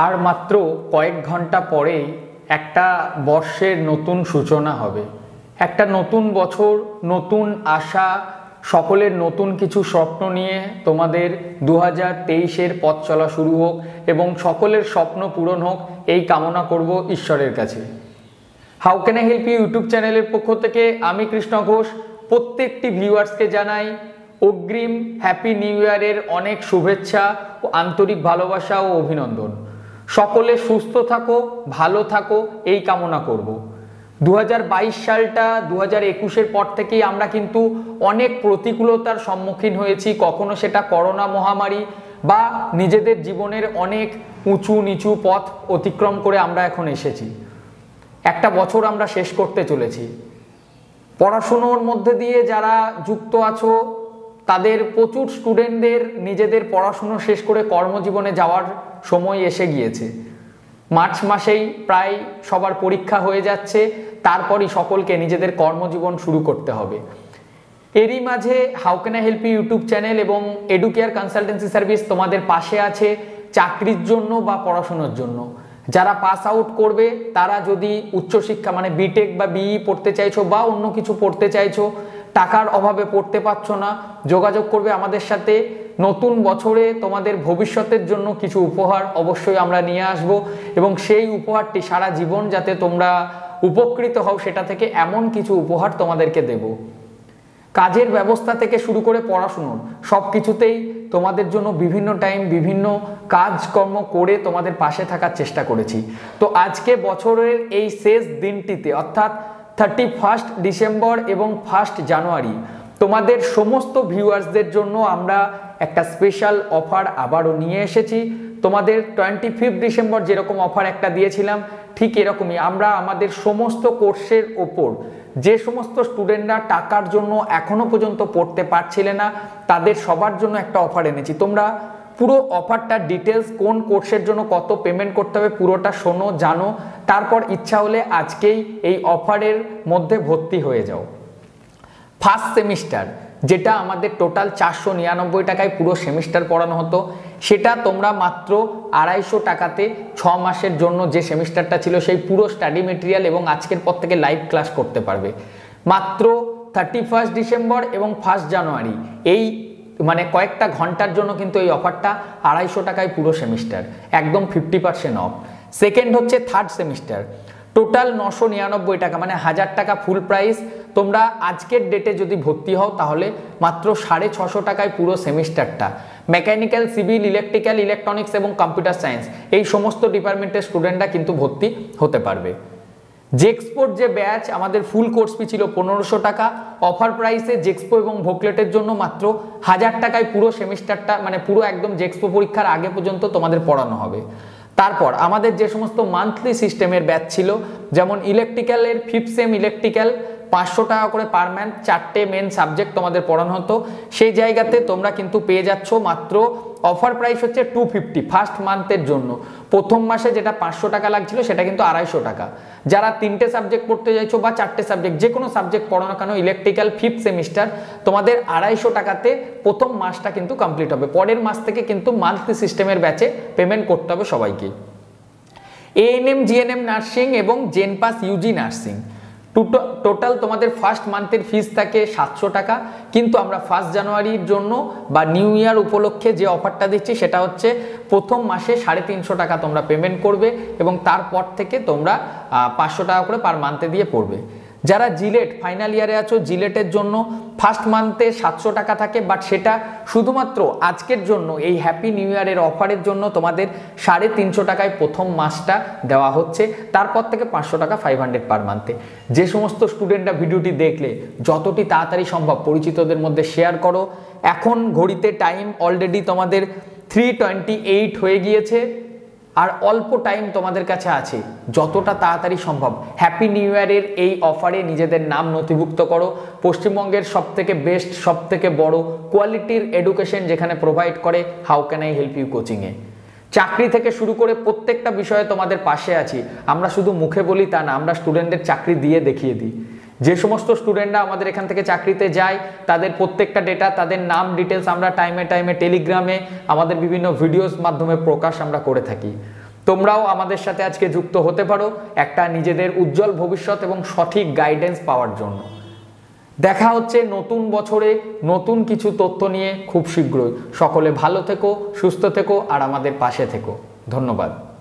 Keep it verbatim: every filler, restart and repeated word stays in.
Are मात्र कयेक घंटा परेई एकटा बर्षेर नतून सूचना होबे, एकटा नतून बछर नतून आशा सकलेर नतून किछु स्वप्न निये तोमादेर दो हज़ार तेईस एर पथ चला शुरू होक एबं सकलेर स्वप्न पूरण होक एई कामना करब ईश्वरेर काछे। How can I help you YouTube चैनेलेर पक्ष थेके आमी कृष्ण घोष प्रत्येकटी भिउयार्स के जानाई अग्रिम हैप्पी न्यू ईयर अनेक शुभेच्छा और आंतरिक भालोबासा और अभिनंदन। सकले सुस्थ थाको भालो थाको एई कामना करब। दो हज़ार बाईस सालटा दो हज़ार इक्कीस एर पर थेके आमरा किन्तु अनेक प्रतिकूलतार सम्मुखीन हयेछि, कखनो सेटा करोना महामारी बा निजेदेर जीवनेर अनेक उंचु नीचु पथ अतिक्रम करे आमरा एखन एसेछि। एकटा बछर आमरा शेष करते चलेछि। पढ़ाशोनार मध्य दिये जारा जुक्त आछो तादेर प्रचुर स्टूडेंटदेर निजेदेर पढ़ाशोना शेष करे कर्मजीवने जावार समय एसे गियेछे। मार्च मासेई प्राय सबार परीक्षा हये जाच्छे, तारपरई सकलके निजेदेर कर्मजीवन शुरू करते हबे। एरई माझे how can I help you YouTube channel एबं एडुकेयर कन्सालटेंसि सार्विस तोमादेर पाशे आछे चाकरिर जोन्नो बा पढ़ाशोनार जोन्नो। যারা পাস আউট করবে তারা যদি উচ্চ শিক্ষা মানে বিটেক বা বিই পড়তে চাইছো বা অন্য কিছু পড়তে চাইছো, টাকার অভাবে পড়তে পারছো না, যোগাযোগ করবে আমাদের সাথে। নতুন বছরে তোমাদের ভবিষ্যতের জন্য কিছু উপহার অবশ্যই আমরা নিয়ে আসব এবং সেই উপহারটি সারা জীবন যাতে তোমরা উপকৃত হও সেটা থেকে এমন কিছু উপহার তোমাদেরকে দেব। কাজের ব্যবস্থা থেকে শুরু করে পড়াশোনা সবকিছুতেই তোমাদের জন্য বিভিন্ন টাইম বিভিন্ন কাজকর্ম করে তোমাদের পাশে থাকার চেষ্টা করেছি। তো আজকে বছরের এই শেষ দিনটিতে অর্থাৎ इकतीस ডিসেম্বর এবং एक জানুয়ারি তোমাদের সমস্ত ভিউয়ার্সদের জন্য আমরা একটা স্পেশাল অফার আবারও নিয়ে এসেছি। তোমাদের पঁচিশ ডিসেম্বর যেরকম অফার একটা দিয়েছিলাম ঠিক এরকমই আমরা আমাদের সমস্ত কোর্সের উপর যে সমস্ত স্টুডেন্টরা টাকার জন্য এখনো পর্যন্ত পড়তে পারছিলে না তাদের সবার জন্য একটা অফার এনেছি। তোমরা পুরো অফারটা ডিটেইলস কোন কোর্সের জন্য কত পেমেন্ট করতে হবে পুরোটা শোনো জানো, তারপর ইচ্ছা হলে আজকেই এই অফারের মধ্যে ভর্তি হয়ে যাও। ফার্স্ট সেমিস্টার যেটা আমাদের টোটাল চারশো নিরানব্বই টাকায় পুরো সেমিস্টার পড়ানো হতো সেটা তোমরা মাত্র আড়াইশো টাকাতে ছ মাসের জন্য যে সেমিস্টারটা ছিল সেই পুরো স্টাডি মেটেরিয়াল এবং আজকের পর থেকে লাইভ ক্লাস করতে পারবে। মাত্র থার্টি ফার্স্ট ডিসেম্বর এবং ফার্স্ট জানুয়ারি এই মানে কয়েকটা ঘন্টার জন্য কিন্তু এই অফারটা আড়াইশো টাকায় পুরো সেমিস্টার একদম ফিফটি পার্সেন্ট অফ। সেকেন্ড হচ্ছে থার্ড সেমিস্টার টোটাল নশো নিরানব্বই টাকা মানে হাজার টাকা ফুল প্রাইস। তোমরা আজকের ডেটে যদি ভর্তি হও তাহলে মাত্র সাড়ে ছশো টাকায় পুরো সেমিস্টারটা মেকানিক্যাল সিভিল ইলেকট্রিক্যাল ইলেকট্রনিক্স এবং কম্পিউটার সায়েন্স এই সমস্ত ডিপার্টমেন্টের স্টুডেন্টরা কিন্তু ভর্তি হতে পারবে। জেক্সপোর যে ব্যাচ আমাদের ফুল কোর্স ফি ছিল পনেরোশো টাকা, অফার প্রাইসে জেক্সপো এবং ভোকলেটের জন্য মাত্র হাজার টাকায় পুরো সেমিস্টারটা মানে পুরো একদম জেক্সপো পরীক্ষার আগে পর্যন্ত তোমাদের পড়ানো হবে। তারপর আমাদের যে সমস্ত মান্থলি সিস্টেমের ব্যাচ ছিল যেমন ইলেকট্রিক্যালের ফিফথ সেম ইলেকট্রিক্যাল পাঁচশো টাকা করে পার মান্থ চারটে মেন সাবজেক্ট তোমাদের পড়ানো হতো সেই জায়গাতে তোমরা কিন্তু পেয়ে যাচ্ছ মাত্র অফার প্রাইস হচ্ছে টু ফিফটি ফার্স্ট মান্থের জন্য। প্রথম মাসে যেটা পাঁচশো টাকা লাগছিল সেটা কিন্তু আড়াইশো টাকা। যারা তিনটে সাবজেক্ট পড়তে চাইছো বা চারটে সাবজেক্ট যে কোনো সাবজেক্ট পড়ো না কেন ইলেকট্রিক্যাল ফিফথ সেমিস্টার তোমাদের আড়াইশো টাকাতে প্রথম মাসটা কিন্তু কমপ্লিট হবে। পরের মাস থেকে কিন্তু মান্থলি সিস্টেমের ব্যাচে পেমেন্ট করতে হবে সবাইকে। এএনএম জিএনএম নার্সিং এবং জেনপাস ইউজি নার্সিং টোটাল তোমাদের ফার্স্ট মান্থের ফিস থাকে সাতশো টাকা কিন্তু আমরা ফার্স্ট জানুয়ারির জন্য বা নিউ ইয়ার উপলক্ষে যে অফারটা দিচ্ছি সেটা হচ্ছে প্রথম মাসে সাড়ে তিনশো টাকা তোমরা পেমেন্ট করবে এবং তারপর থেকে তোমরা পাঁচশো টাকা করে পার মান্থে দিয়ে পড়বে। যারা জিলেট ফাইনাল ইয়ারে আছো জিলেটের জন্য ফার্স্ট মান্থে সাতশো টাকা থাকে বাট সেটা শুধুমাত্র আজকের জন্য এই হ্যাপি নিউ ইয়ারের অফারের জন্য তোমাদের সাড়ে তিনশো টাকায় প্রথম মাসটা দেওয়া হচ্ছে, তারপর থেকে পাঁচশো টাকা ফাইভ হান্ড্রেড পার মান্থে। যে সমস্ত স্টুডেন্টরা ভিডিওটি দেখলে যতটি তাড়াতাড়ি সম্ভব পরিচিতদের মধ্যে শেয়ার করো। এখন ঘড়িতে টাইম অলরেডি তোমাদের থ্রি টোয়েন্টি এইট হয়ে গিয়েছে আর অল্প টাইম তোমাদের কাছে আছে, যতটা তাড়াতাড়ি সম্ভব হ্যাপি নিউ ইয়ারের এই অফারে নিজেদের নাম নথিভুক্ত করো। পশ্চিমবঙ্গের সবথেকে বেস্ট সবথেকে বড় কোয়ালিটির এডুকেশন যেখানে প্রোভাইড করে how can I help you কোচিংয়ে। চাকরি থেকে শুরু করে প্রত্যেকটা বিষয়ে তোমাদের পাশে আছি। আমরা শুধু মুখে বলি তা না, আমরা স্টুডেন্টদের চাকরি দিয়ে দেখিয়ে দিই। যে সমস্ত স্টুডেন্টরা আমাদের এখান থেকে চাকরিতে যায় তাদের প্রত্যেকটা ডেটা তাদের নাম ডিটেলস আমরা টাইমে টাইমে টেলিগ্রামে আমাদের বিভিন্ন ভিডিওস মাধ্যমে প্রকাশ আমরা করে থাকি। তোমরাও আমাদের সাথে আজকে যুক্ত হতে পারো একটা নিজেদের উজ্জ্বল ভবিষ্যৎ এবং সঠিক গাইডেন্স পাওয়ার জন্য। দেখা হচ্ছে নতুন বছরে নতুন কিছু তথ্য নিয়ে খুব শীঘ্রই। সকলে ভালো থেকো, সুস্থ থেকো আর আমাদের পাশে থেকো। ধন্যবাদ।